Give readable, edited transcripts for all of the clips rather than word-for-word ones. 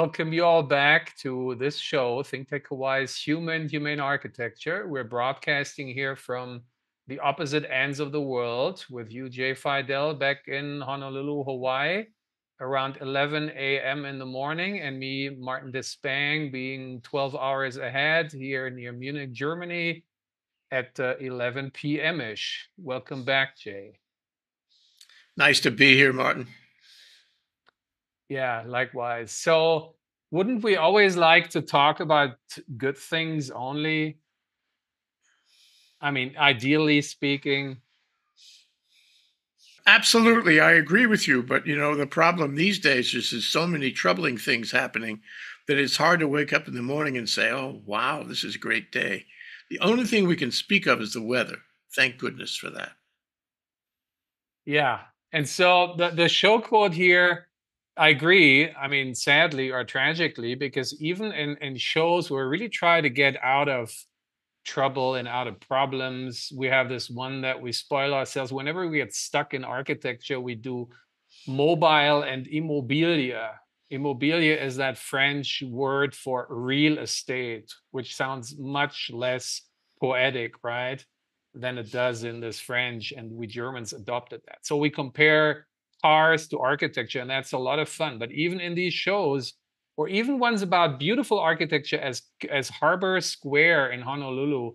Welcome you all back to this show, Think Tech Hawaii's Human Humane Architecture. We're broadcasting here from the opposite ends of the world with you, Jay Fidel, back in Honolulu, Hawaii, around 11 a.m. in the morning, and me, Martin Despang, being 12 hours ahead here near Munich, Germany, at 11 p.m.-ish. Welcome back, Jay. Nice to be here, Martin. Yeah, likewise. So wouldn't we always like to talk about good things only? I mean, ideally speaking. Absolutely. I agree with you. But, you know, the problem these days is there's so many troubling things happening that it's hard to wake up in the morning and say, oh, wow, this is a great day. The only thing we can speak of is the weather. Thank goodness for that. Yeah. And so the show quote here, I agree. I mean, sadly or tragically, because even in shows where we really try to get out of trouble and out of problems, we have this one that we spoil ourselves. Whenever we get stuck in architecture, we do mobile and immobilia. Immobilia is that French word for real estate, which sounds much less poetic, right, than it does in this French. And we Germans adopted that. So we compare cars to architecture, and that's a lot of fun. But even in these shows, or even ones about beautiful architecture as Harbor Square in Honolulu,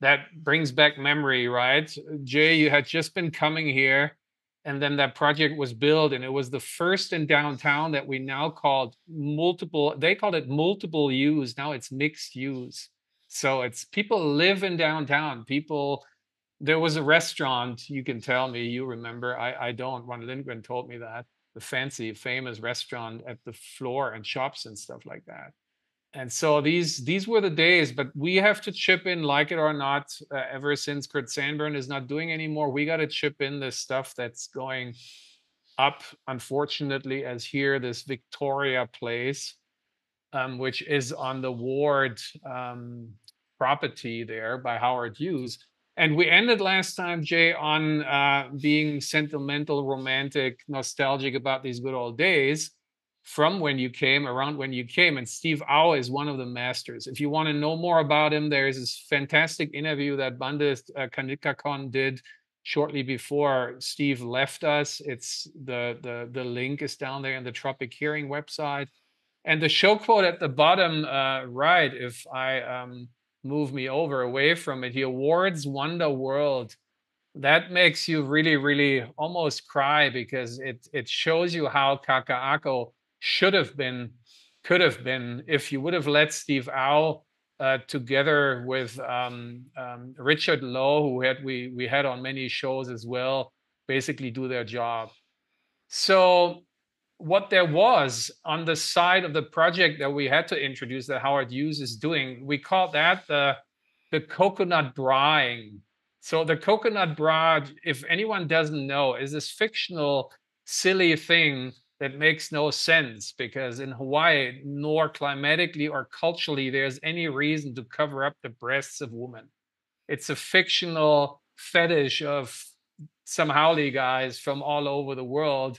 that brings back memory, right? Jay, you had just been coming here, and then that project was built, and it was the first in downtown that we now called multiple, they called it multiple use, now it's mixed use. So it's people live in downtown, people. There was a restaurant, you can tell me, you remember, I don't, Ron Lindgren told me that, the fancy, famous restaurant at the floor and shops and stuff like that. And so these were the days, but we have to chip in, like it or not, ever since Kurt Sandburn is not doing anymore, we got to chip in this stuff that's going up, unfortunately, as here, this Victoria Place, which is on the Ward property there by Howard Hughes. And we ended last time, Jay, on being sentimental, romantic, nostalgic about these good old days from when you came, around when you came. And Steve Au is one of the masters. If you want to know more about him, there is this fantastic interview that Bandist Kanika Kon did shortly before Steve left us. It's the link is down there in the Tropic Hearing website. And the show quote at the bottom right, if I... move me over away from it here. Ward's Wonder World. That makes you really, really almost cry because it shows you how Kaka'ako should have been, could have been, if you would have let Steve Au together with Richard Lowe, who we had on many shows as well, basically do their job. So what there was on the side of the project that we had to introduce that Howard Hughes is doing, we call that the coconut braing. So the coconut bra, if anyone doesn't know, is this fictional, silly thing that makes no sense because in Hawaii, nor climatically or culturally, there's any reason to cover up the breasts of women. It's a fictional fetish of some haole guys from all over the world.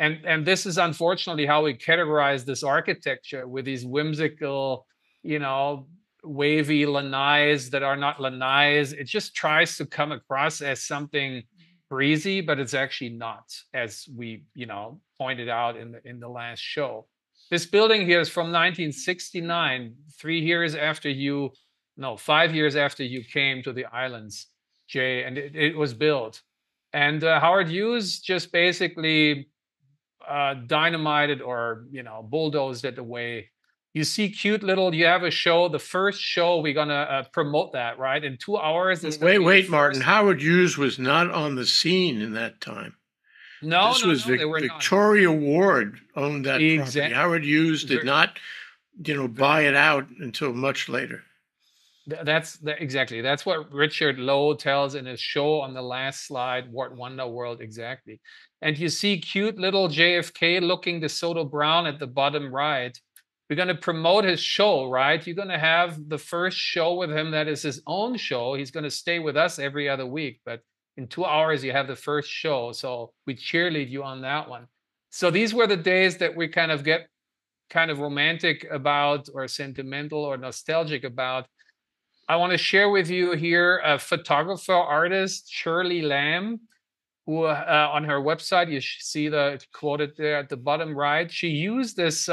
And this is unfortunately how we categorize this architecture with these whimsical, you know, wavy lanais that are not lanais. It just tries to come across as something breezy, but it's actually not, as we, you know, pointed out in the last show. This building here is from 1969, 3 years after you, no, 5 years after you came to the islands, Jay, and it was built. And Howard Hughes just basically... dynamited or, you know, bulldozed it away. You see cute little, you have a show, the first show, we're going to promote that, right? In 2 hours. Wait, Martin, Howard Hughes was not on the scene in that time. No, this was Victoria Ward owned that property. Howard Hughes did not, you know, buy it out until much later. Exactly. That's what Richard Lowe tells in his show on the last slide, Ward Wonder World, exactly. And you see cute little JFK looking DeSoto Brown at the bottom right. We're going to promote his show, right? You're going to have the first show with him that is his own show. He's going to stay with us every other week, but in 2 hours, you have the first show. So we cheerlead you on that one. So these were the days that we kind of get kind of romantic about or sentimental or nostalgic about, I want to share with you here a photographer artist, Shirley Lamb, who on her website, you see the quoted there at the bottom right, she used this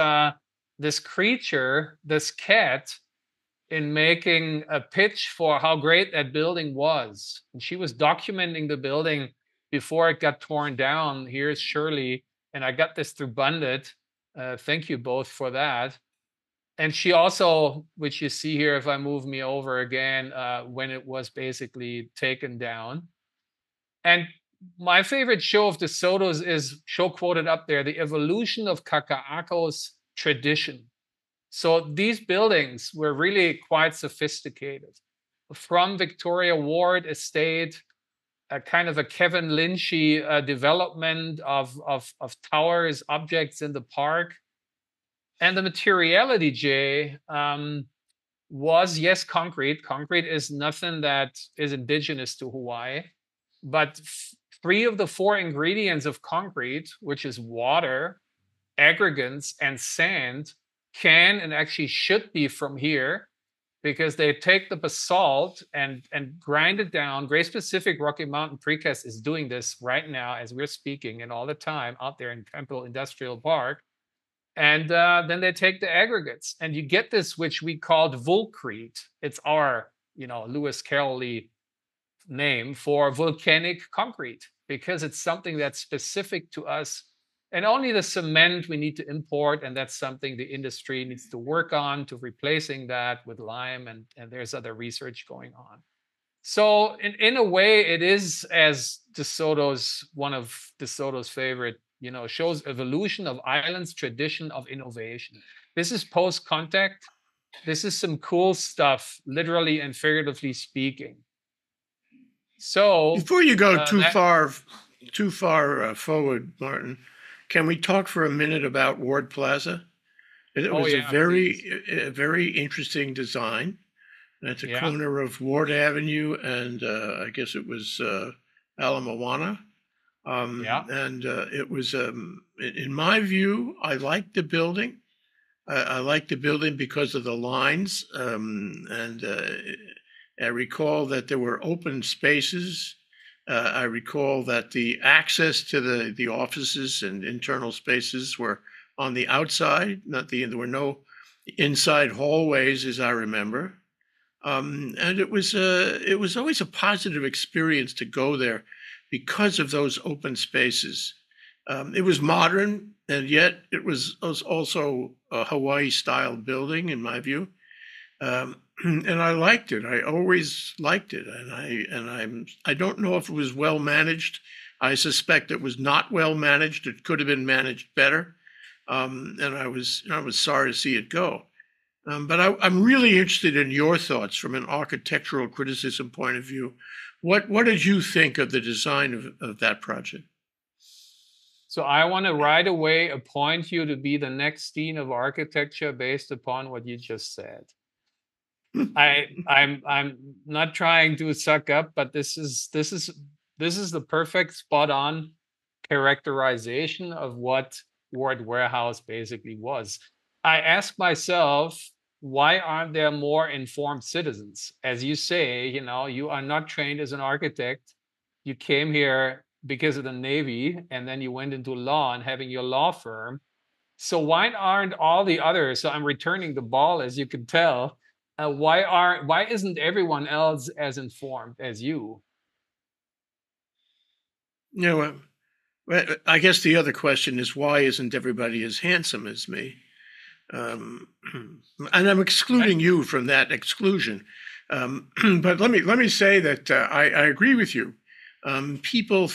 this creature, this cat, in making a pitch for how great that building was. And she was documenting the building before it got torn down. Here's Shirley, and I got this through Bandit. Thank you both for that. And she also, which you see here, if I move me over again, when it was basically taken down. And my favorite show of the Sotos is show quoted up there, the evolution of Kaka'ako's tradition. So these buildings were really quite sophisticated. From Victoria Ward estate, a kind of a Kevin Lynchy development of towers, objects in the park. And the materiality, Jay, was, yes, concrete. Concrete is nothing that is indigenous to Hawaii. But three of the four ingredients of concrete, which is water, aggregates, and sand, can and actually should be from here, because they take the basalt and grind it down. Grace Pacific Rocky Mountain Precast is doing this right now as we're speaking and all the time out there in Temple Industrial Park. And then they take the aggregates and you get this, which we called Volcrete. It's our, you know, Lewis Carroll-y name for volcanic concrete, because it's something that's specific to us. And only the cement we need to import, and that's something the industry needs to work on, to replacing that with lime, and there's other research going on. So in a way, it is, as De Soto's, one of De Soto's favorite, you know, shows, evolution of islands, tradition of innovation. This is post-contact. This is some cool stuff, literally and figuratively speaking. So before you go too far forward, Martin, can we talk for a minute about Ward Plaza? It was a very interesting design. At the corner of Ward Avenue and I guess it was Ala Moana. And it was, in my view, I liked the building. I liked the building because of the lines. I recall that there were open spaces. I recall that the access to the offices and internal spaces were on the outside. There were no inside hallways, as I remember. And it was always a positive experience to go there because of those open spaces. It was modern, and yet it was also a Hawaii-style building, in my view. And I liked it. I always liked it. And I don't know if it was well managed. I suspect it was not well managed. It could have been managed better. And I was sorry to see it go. But I'm really interested in your thoughts from an architectural criticism point of view. What did you think of the design of that project? So I want to right away appoint you to be the next dean of architecture based upon what you just said. I'm not trying to suck up, but this is the perfect spot on characterization of what Ward Warehouse basically was. I ask myself, why aren't there more informed citizens? As you say, you know, you are not trained as an architect. You came here because of the Navy, and then you went into law and having your law firm. So why aren't all the others? So I'm returning the ball, as you can tell. Why isn't everyone else as informed as you? Yeah, well, I guess the other question is, why isn't everybody as handsome as me? And I'm excluding you from that exclusion. But let me say that I agree with you. People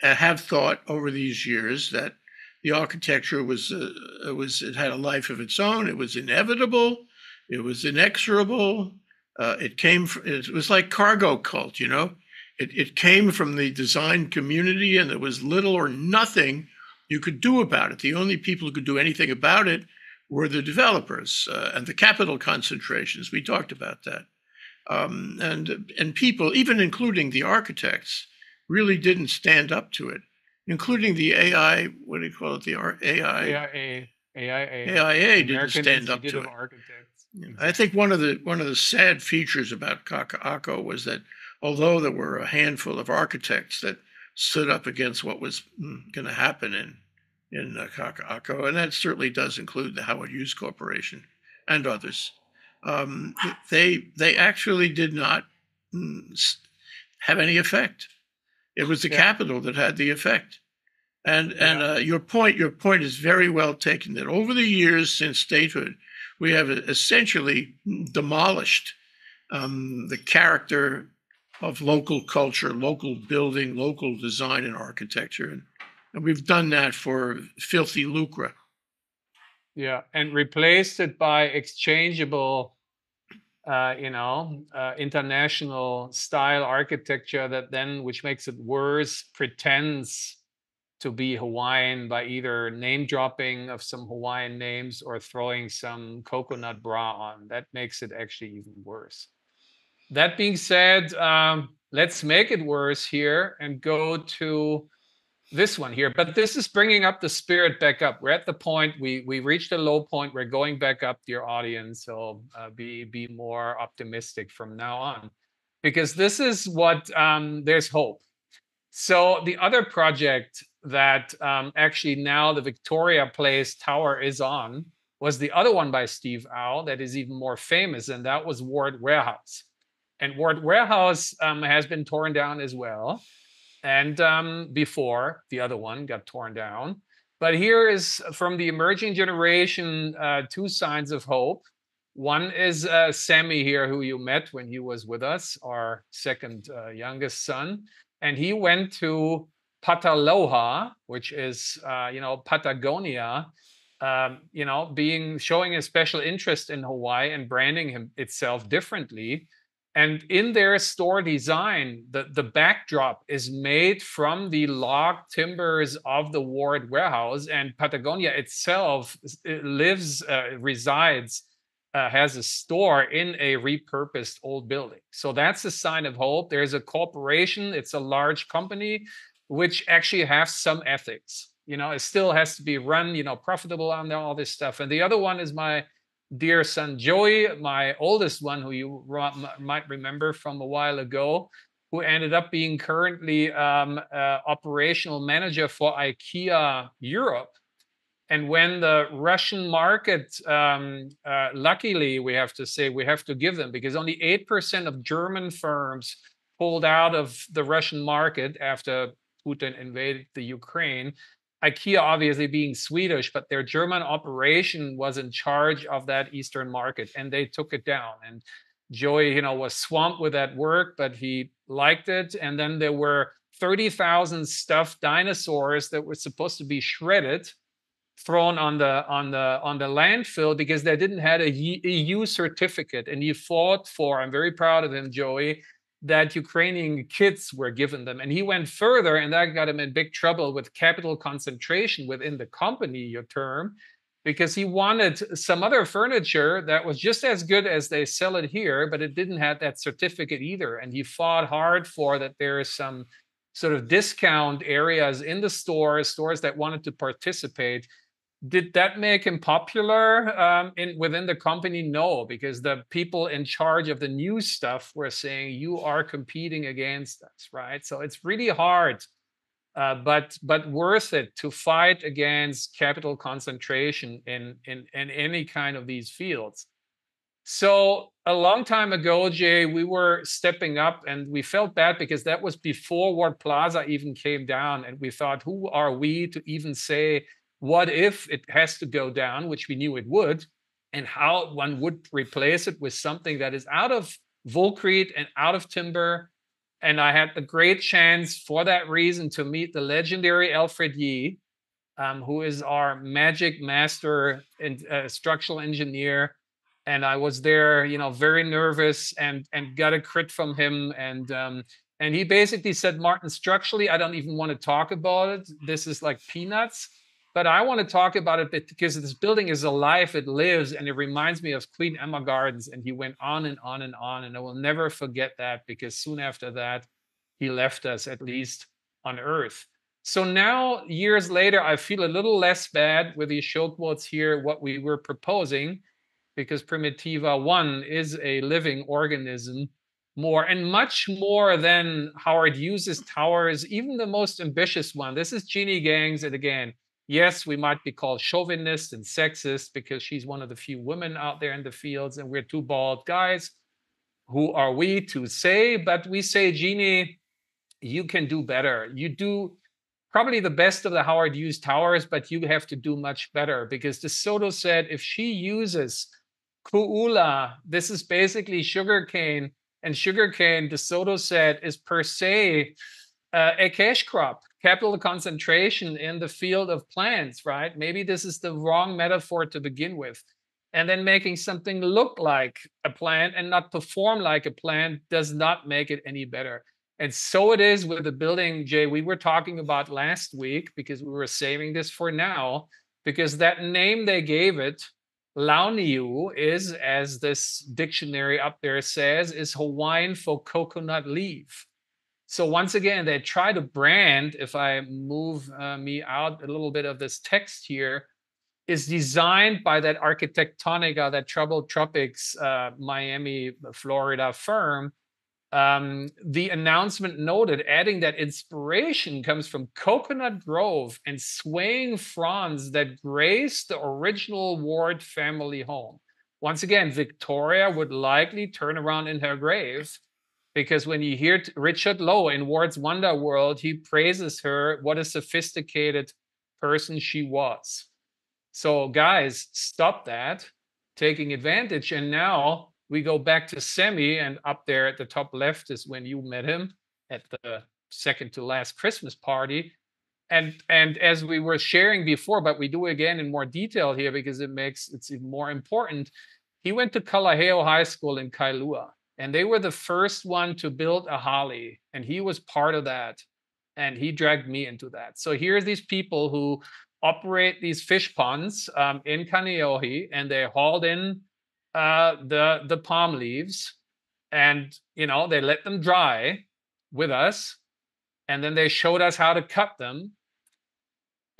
have thought over these years that the architecture had a life of its own. It was inevitable. It was inexorable. It was like cargo cult, you know. It came from the design community, and there was little or nothing you could do about it. The only people who could do anything about it were the developers and the capital concentrations. We talked about that. And people, even including the architects, really didn't stand up to it, including the AI, what do you call it, the AIA. AIA didn't stand up to it. Architects. I think one of the sad features about Kaka'ako was that although there were a handful of architects that stood up against what was going to happen in Kaka'ako, and that certainly does include the Howard Hughes Corporation and others, they actually did not have any effect. It was the capital that had the effect. And your point is very well taken, that over the years since statehood, we have essentially demolished the character of local culture, local building, local design and architecture. And we've done that for filthy lucre. Yeah, and replaced it by exchangeable, international style architecture that then, which makes it worse, pretends to be Hawaiian by either name dropping of some Hawaiian names or throwing some coconut bra on. That makes it actually even worse. That being said, let's make it worse here and go to this one here. But this is bringing up the spirit back up. We're at the point, we reached a low point. We're going back up, dear audience. So be more optimistic from now on, because this is what there's hope. So the other project that actually now the Victoria Place tower is on was the other one by Steve Au that is even more famous, and that was Ward Warehouse. And Ward Warehouse has been torn down as well. And before the other one got torn down. But here is from the emerging generation, two signs of hope. One is Sammy here, who you met when he was with us, our second youngest son. And he went to Pataloha, which is, Patagonia, showing a special interest in Hawaii and branding itself differently. And in their store design, the backdrop is made from the log timbers of the Ward Warehouse, and Patagonia itself has a store in a repurposed old building. So that's a sign of hope. There's a corporation, it's a large company, which actually has some ethics. It still has to be run, profitable on all this stuff. And the other one is my dear son Joey, my oldest one, who you might remember from a while ago, who ended up being currently operational manager for IKEA Europe. And when the Russian market, luckily, we have to give them, because only 8% of German firms pulled out of the Russian market after Putin invaded the Ukraine. IKEA obviously being Swedish, but their German operation was in charge of that Eastern market, and they took it down. And Joey, was swamped with that work, but he liked it. And then there were 30,000 stuffed dinosaurs that were supposed to be shredded, thrown on the landfill because they didn't have a EU certificate. And he fought for, I'm very proud of him, Joey, that Ukrainian kids were given them. And he went further, and that got him in big trouble with capital concentration within the company, your term, because he wanted some other furniture that was just as good as they sell it here, but it didn't have that certificate either. And he fought hard for that. There is some sort of discount areas in the stores that wanted to participate. Did that make him popular within the company? No, because the people in charge of the new stuff were saying, you are competing against us, right? So it's really hard, but worth it to fight against capital concentration in any kind of these fields. So a long time ago, Jay, we were stepping up, and we felt bad because that was before Ward Plaza even came down. And we thought, who are we to even say, what if it has to go down, which we knew it would, and how one would replace it with something that is out of Volcrete and out of timber. And I had the great chance for that reason to meet the legendary Alfred Yee, who is our magic master and structural engineer. And I was there, very nervous, and got a crit from him. And he basically said, Martin, structurally, I don't even want to talk about it. This is like peanuts. But I want to talk about it because this building is alive, it lives, and it reminds me of Queen Emma Gardens. And he went on and on and on, and I will never forget that, because soon after that, he left us, at least on Earth. So now, years later, I feel a little less bad with these show quotes here, what we were proposing, because Primitiva 1 is a living organism more, and much more than Howard Hughes' towers, even the most ambitious one. This is Genie Gangs, and again, yes, we might be called chauvinist and sexist because she's one of the few women out there in the fields, and we're two bald guys. Who are we to say? But we say, Genie, you can do better. You do probably the best of the Howard Hughes towers, but you have to do much better, because the Soto said if she uses ku'ula, this is basically sugarcane, and sugarcane, the Soto said, is per se a cash crop. Capital concentration in the field of plants, right? Maybe this is the wrong metaphor to begin with. And then making something look like a plant and not perform like a plant does not make it any better. And so it is with the building, Jay, we were talking about last week, because we were saving this for now, because that name they gave it, Launiu, is, as this dictionary up there says, is Hawaiian for coconut leaf. So once again, they try to brand, if I move me out a little bit of this text here, is designed by that Arquitectonica, that Troubled Tropics, Miami, Florida firm. The announcement noted, adding that inspiration comes from coconut grove and swaying fronds that grace the original Ward family home. Once again, Victoria would likely turn around in her grave, because when you hear Richard Lowe in Ward's Wonder World, he praises her, what a sophisticated person she was. So guys, stop that, taking advantage. And now we go back to Sammy, and up there at the top left is when you met him at the second to last Christmas party. And as we were sharing before, but we do again in more detail here because it makes it's even more important, he went to Kalaheo High School in Kailua. And they were the first one to build a hali, and he was part of that, and he dragged me into that. So here are these people who operate these fish ponds in Kaneohe, and they hauled in the palm leaves, and you know they let them dry with us, and then they showed us how to cut them,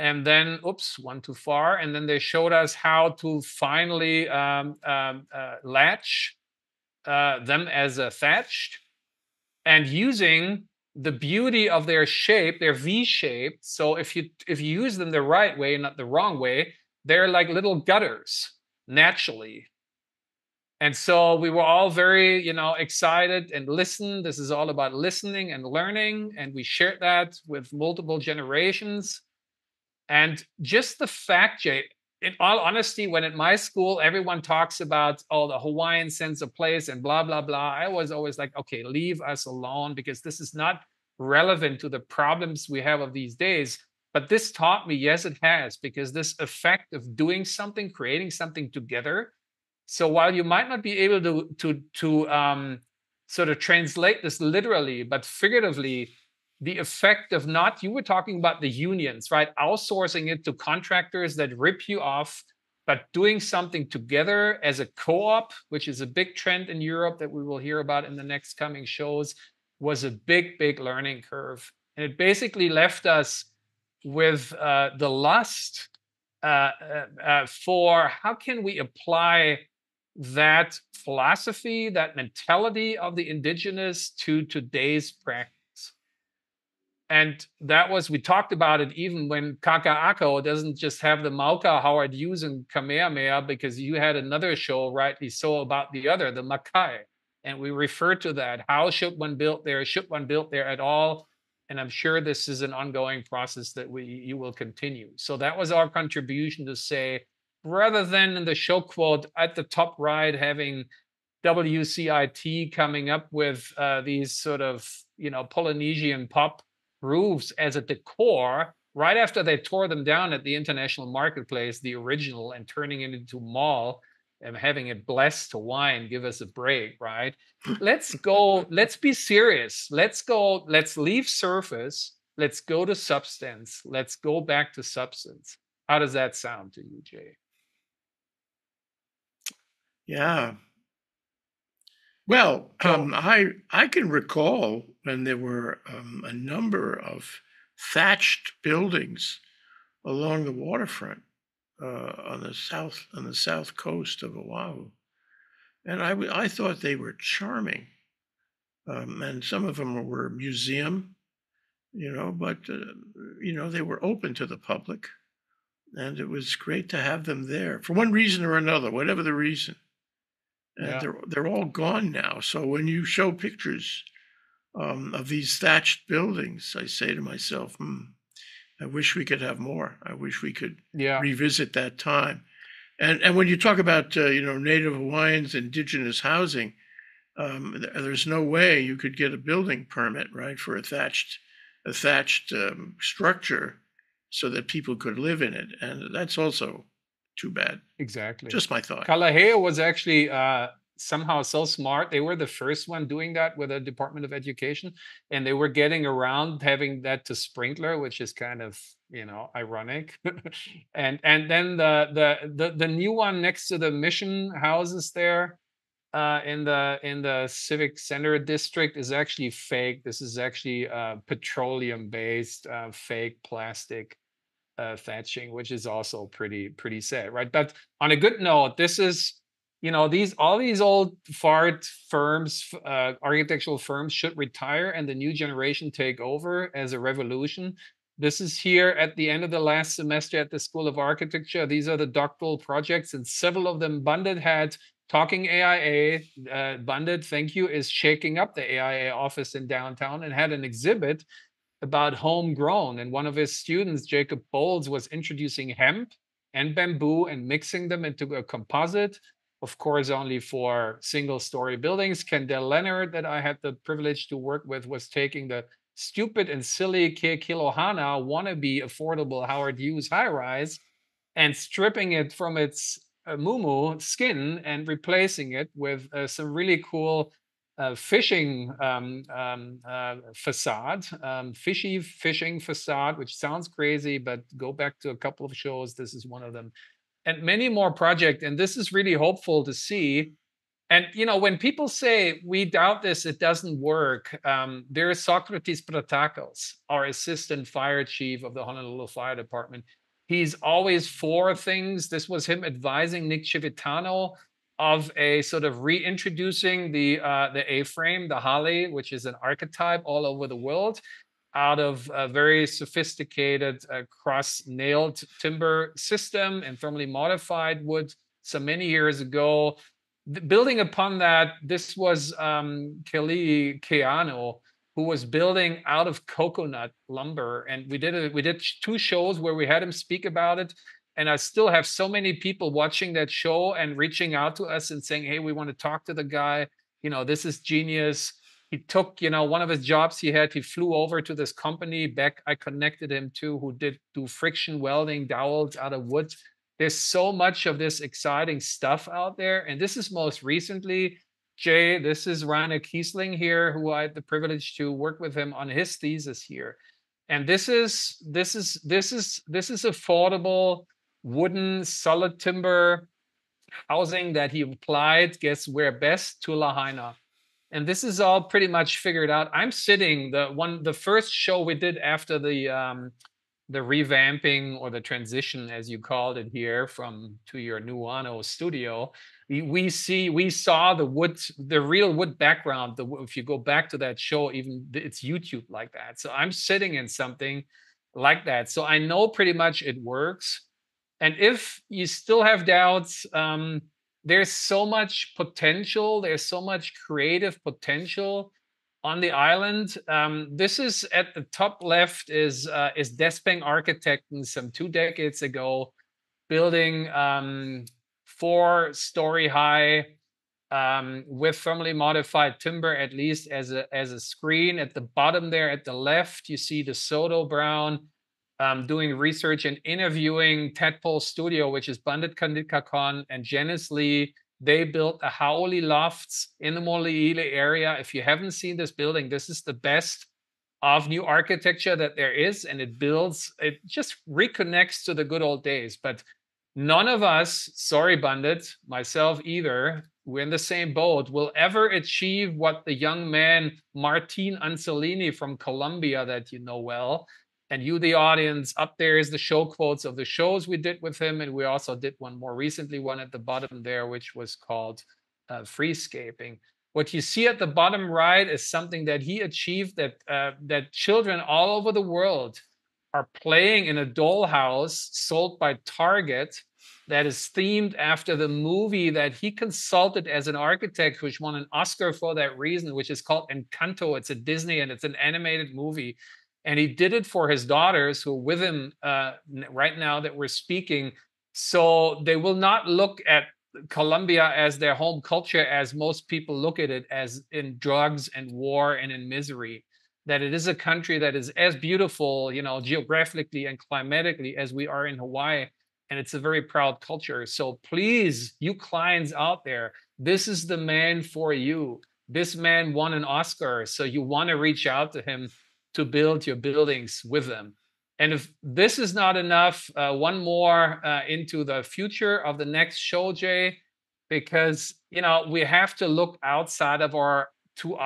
and then oops, one too far, and then they showed us how to finally latch them as a thatched, and using the beauty of their shape, their V-shape. So if you use them the right way, not the wrong way, they're like little gutters naturally. And so we were all very, you know, excited and listened. This is all about listening and learning, and we shared that with multiple generations. And just the fact, Jay, in all honesty, when at my school, everyone talks about, oh, the Hawaiian sense of place and blah, blah, blah, I was always like, okay, leave us alone, because this is not relevant to the problems we have of these days. But this taught me, yes, it has, because this effect of doing something, creating something together. So while you might not be able to sort of translate this literally, but figuratively, the effect of not, you were talking about the unions, right? Outsourcing it to contractors that rip you off, but doing something together as a co-op, which is a big trend in Europe that we will hear about in the next coming shows, was a big, big learning curve. And it basically left us with the lust for how can we apply that philosophy, that mentality of the indigenous to today's practice. And that was, we talked about it even when Kaka'ako doesn't just have the Mauka, Howard Hughes and Kamehameha, because you had another show, rightly so, about the other, the Makai. And we refer to that. How should one build there? Should one build there at all? And I'm sure this is an ongoing process that you will continue. So that was our contribution to say, rather than in the show quote at the top right having WCIT coming up with these sort of, you know, Polynesian pop roofs as a decor, right after they tore them down at the International Marketplace, the original, and turning it into a mall and having it blessed to wine, give us a break, right? Let's go, let's be serious. Let's go, let's leave surface. Let's go to substance. Let's go back to substance. How does that sound to you, Jay? Yeah. Well, I can recall when there were a number of thatched buildings along the waterfront on the south coast of Oahu, and I thought they were charming, and some of them were a museum, you know, but you know, they were open to the public, and it was great to have them there for one reason or another, whatever the reason. And yeah, they're all gone now. So when you show pictures of these thatched buildings, I say to myself, I wish we could have more. I wish we could revisit that time. And when you talk about you know, Native Hawaiians, indigenous housing, there's no way you could get a building permit, right, for a thatched structure so that people could live in it, and that's also too bad. Exactly. Just my thought. Kalahea was actually somehow so smart. They were the first one doing that with the Department of Education, and they were getting around having that to sprinkler, which is kind of, you know, ironic. and then the new one next to the mission houses there in the Civic Center district is actually fake. This is actually petroleum-based fake plastic thatching, which is also pretty sad, right? But on a good note, this is, you know, all these old fart firms, architectural firms, should retire and the new generation take over as a revolution. This is here at the end of the last semester at the School of Architecture. These are the doctoral projects, and several of them Bandit had. Talking AIA, Bandit, thank you, is shaking up the AIA office in downtown and had an exhibit about homegrown. And one of his students, Jacob Bowles, was introducing hemp and bamboo and mixing them into a composite, of course, only for single-story buildings. Kendall Leonard, that I had the privilege to work with, was taking the stupid and silly Kekilohana wannabe affordable Howard Hughes high-rise and stripping it from its muumuu skin and replacing it with some really cool fishing facade, fishy fishing facade, which sounds crazy, but go back to a couple of shows. This is one of them, and many more projects. And this is really hopeful to see. And, you know, when people say we doubt this, it doesn't work. There is Socrates Pratakos, our assistant fire chief of the Honolulu Fire Department. He's always for things. This was him advising Nick Civitano of a sort of reintroducing the A-frame, the hali, which is an archetype all over the world, out of a very sophisticated cross-nailed timber system and thermally modified wood so many years ago. Building upon that, this was Kelly Keano, who was building out of coconut lumber. And we did two shows where we had him speak about it. And I still have so many people watching that show and reaching out to us and saying, hey, we want to talk to the guy. You know, this is genius. He took, you know, one of his jobs he had, he flew over to this company back. I connected him to who did do friction welding dowels out of wood. There's so much of this exciting stuff out there. And this is most recently, Jay, this is Rainer Kiesling here, who I had the privilege to work with him on his thesis here. And this is affordable wooden solid timber housing that he applied, guess where best, to Lahaina. And this is all pretty much figured out. I'm sitting, the first show we did after the revamping or the transition, as you called it here, to your Nuano studio, we saw the wood, the real wood background. If you go back to that show, even it's YouTube like that. So I'm sitting in something like that. So I know pretty much it works. And if you still have doubts, there's so much potential. There's so much creative potential on the island. This is at the top left is Despang Architecten some 2 decades ago, building 4-story high with thermally modified timber, at least as a screen. At the bottom there at the left, you see the DeSoto Brown, doing research and interviewing Tadpole Studio, which is Bandit Kanika Kon and Janice Lee. They built the Haole lofts in the Mo'oli'ili area. If you haven't seen this building, this is the best of new architecture that there is, and it just reconnects to the good old days. But none of us, sorry Bandit, myself either, we're in the same boat, will ever achieve what the young man Martin Anzolini from Colombia, that you know well, and you, the audience, up there is the show quotes of the shows we did with him. And we also did one more recently, one at the bottom there, which was called Freescaping. What you see at the bottom right is something that he achieved, that that children all over the world are playing in a dollhouse sold by Target that is themed after the movie that he consulted as an architect, which won an Oscar for that reason, which is called Encanto. It's a Disney and it's an animated movie. And he did it for his daughters who are with him right now that we're speaking. So they will not look at Colombia as their home culture as most people look at it, as in drugs and war and in misery. That it is a country that is as beautiful, you know, geographically and climatically as we are in Hawaii. And it's a very proud culture. So please, you clients out there, this is the man for you. This man won an Oscar. So you want to reach out to him to build your buildings with them. And if this is not enough, one more into the future of the next show, Jay, because, you know, we have to look outside of our too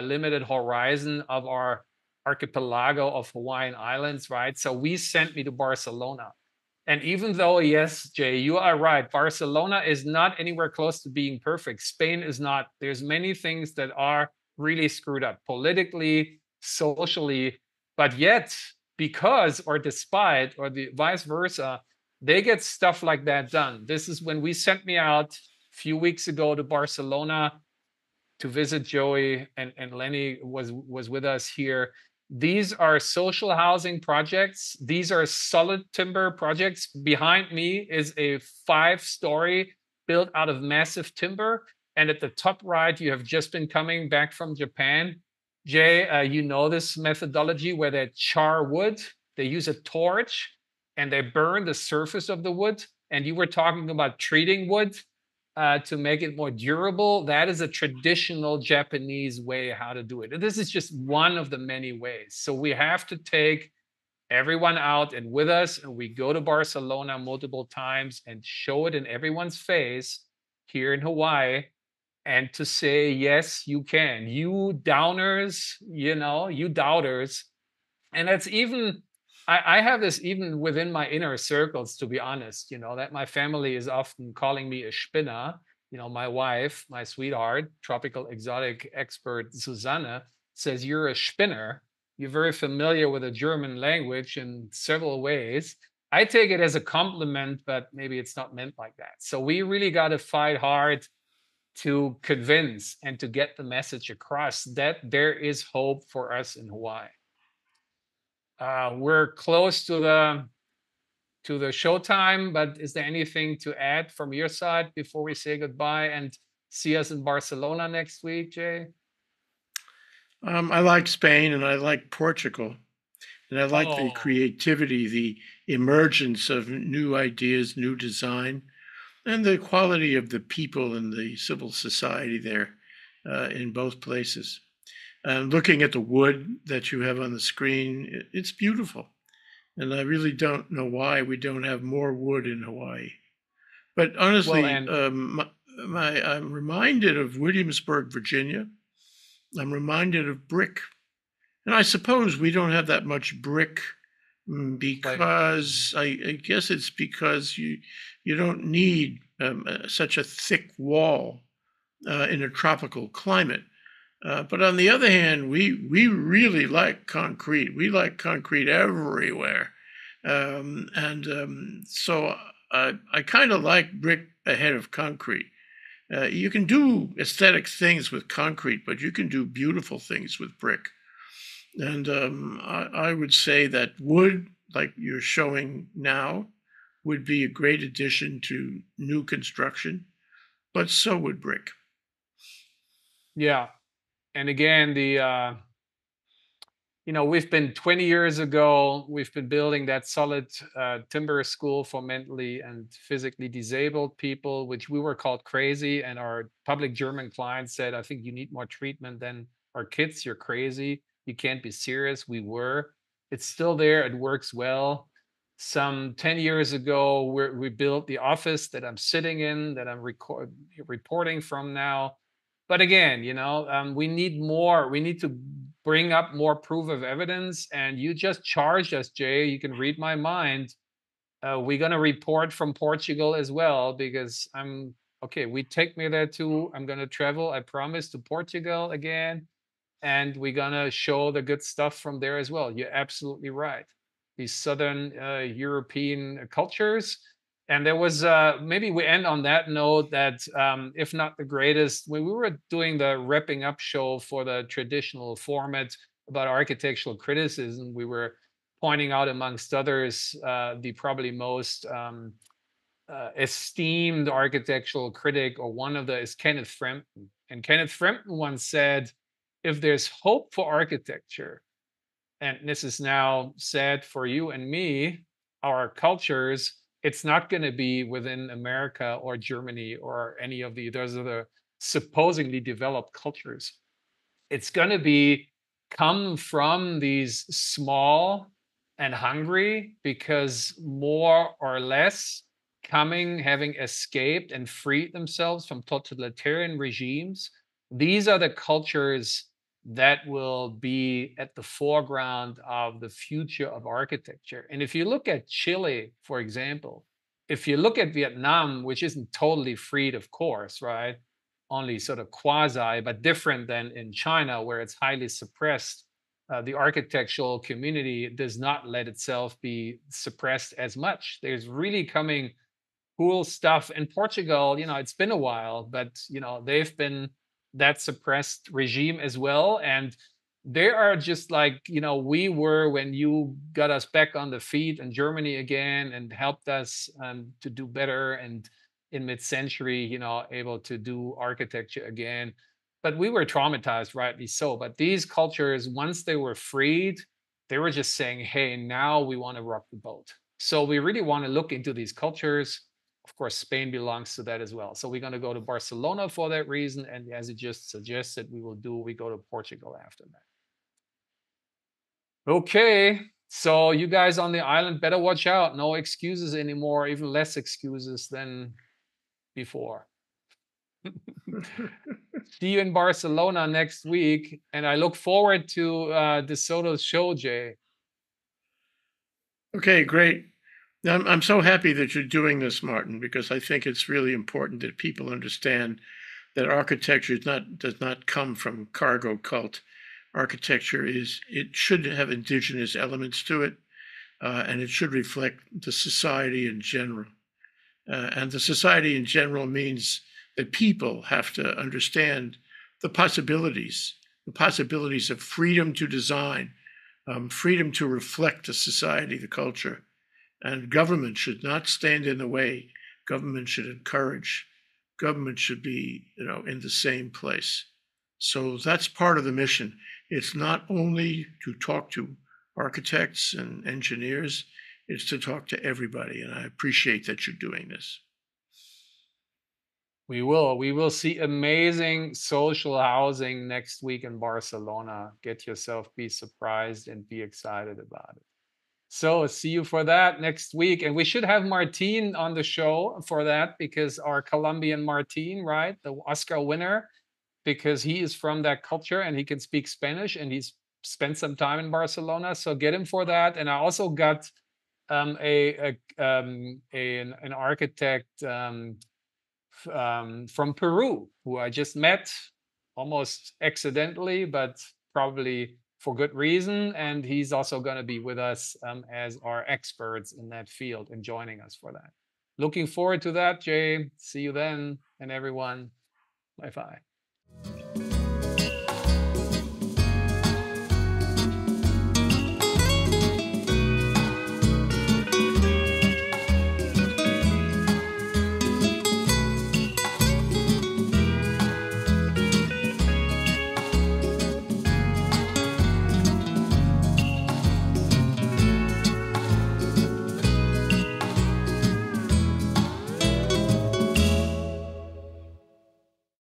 limited horizon of our archipelago of Hawaiian Islands, right? So we sent me to Barcelona. And even though, yes, Jay, you are right, Barcelona is not anywhere close to being perfect. Spain is not. There's many things that are really screwed up politically, socially, but yet, because or despite or the vice versa, they get stuff like that done. This is when we sent me out a few weeks ago to Barcelona to visit Joey, and Lenny was with us here. These are social housing projects. These are solid timber projects. Behind me is a 5-story built out of massive timber. And at the top right, you have just been coming back from Japan. Jay, you know this methodology where they char wood, they use a torch, and they burn the surface of the wood. And you were talking about treating wood to make it more durable. That is a traditional Japanese way how to do it. And this is just one of the many ways. So we have to take everyone out and with us, and we go to Barcelona multiple times and show it in everyone's face here in Hawaii, and to say, yes, you can. You downers, you know, you doubters. And that's even, I have this even within my inner circles, to be honest, you know, that my family is often calling me a spinner, you know, my wife, my sweetheart, tropical exotic expert Susanne says, you're a spinner. You're very familiar with the German language in several ways. I take it as a compliment, but maybe it's not meant like that. So we really got to fight hard to convince and to get the message across that there is hope for us in Hawaii. We're close to the showtime, but is there anything to add from your side before we say goodbye and see us in Barcelona next week, Jay? I like Spain and I like Portugal, and I like the creativity, the emergence of new ideas, new design, and the quality of the people and the civil society there in both places. Looking at the wood that you have on the screen, it's beautiful. And I really don't know why we don't have more wood in Hawaii. But honestly, I'm reminded of Williamsburg, Virginia. I'm reminded of brick. And I suppose we don't have that much brick because, I guess it's because you don't need such a thick wall in a tropical climate. But on the other hand, we really like concrete. We like concrete everywhere. So I kind of like brick ahead of concrete. You can do aesthetic things with concrete, but you can do beautiful things with brick. And I would say that wood, like you're showing now, would be a great addition to new construction, but so would brick. Yeah. And again, the you know, we've been 20 years ago, we've been building that solid timber school for mentally and physically disabled people, which we were called crazy. And our public German client said, I think you need more treatment than our kids. You're crazy. You can't be serious. We were. It's still there. It works well. Some 10 years ago, we built the office that I'm sitting in, that I'm reporting from now. But again, you know, we need more. We need to bring up more proof of evidence, and you just charged us, Jay. You can read my mind. We're going to report from Portugal as well, because I'm, okay, we take me there too. I'm going to travel, I promise, to Portugal again. And we're going to show the good stuff from there as well. You're absolutely right. These Southern European cultures. And there was, maybe we end on that note, that if not the greatest, when we were doing the wrapping up show for the traditional format about architectural criticism, we were pointing out, amongst others, the probably most esteemed architectural critic, or one of the, is Kenneth Frampton. And Kenneth Frampton once said, if there's hope for architecture, and this is now sad for you and me, our cultures, it's not going to be within America or Germany or any of those other supposedly developed cultures. It's going to come from these small and hungry, because more or less having escaped and freed themselves from totalitarian regimes. These are the cultures that will be at the foreground of the future of architecture. And if you look at Chile, for example, if you look at Vietnam, which isn't totally freed, of course, right? Only sort of quasi, but different than in China, where it's highly suppressed. The architectural community does not let itself be suppressed as much. There's really coming cool stuff. In Portugal, you know, it's been a while, but, you know, they've been that suppressed regime as well. And they are just like, you know, we were when you got us back on the feet in Germany again and helped us to do better, and in mid-century, you know, able to do architecture again. But we were traumatized, rightly so. But these cultures, once they were freed, they were just saying, hey, now we want to rock the boat. So we really want to look into these cultures. Of course, Spain belongs to that as well. So we're going to go to Barcelona for that reason. And as you just suggested, we go to Portugal after that. Okay. So you guys on the island better watch out. No excuses anymore, even less excuses than before. See you in Barcelona next week. And I look forward to De Soto's show, Jay. Okay, great. I'm so happy that you're doing this, Martin, because I think it's really important that people understand that architecture does not come from cargo cult. Architecture should have indigenous elements to it, and it should reflect the society in general. And the society in general means that people have to understand the possibilities of freedom to design, freedom to reflect the society, the culture. And government should not stand in the way. Government should encourage. Government should be, you know, in the same place. So that's part of the mission. It's not only to talk to architects and engineers, it's to talk to everybody. And I appreciate that you're doing this. We will see amazing social housing next week in Barcelona. Get yourself, be surprised, and be excited about it. So see you for that next week. And we should have Martin on the show for that, because our Colombian Martin, right, the Oscar winner, because he is from that culture and he can speak Spanish, and he's spent some time in Barcelona. So get him for that. And I also got an architect from Peru, who I just met almost accidentally, but probably for good reason, and he's also going to be with us as our experts in that field and joining us for that. Looking forward to that, Jay. See you then, and everyone, bye-bye.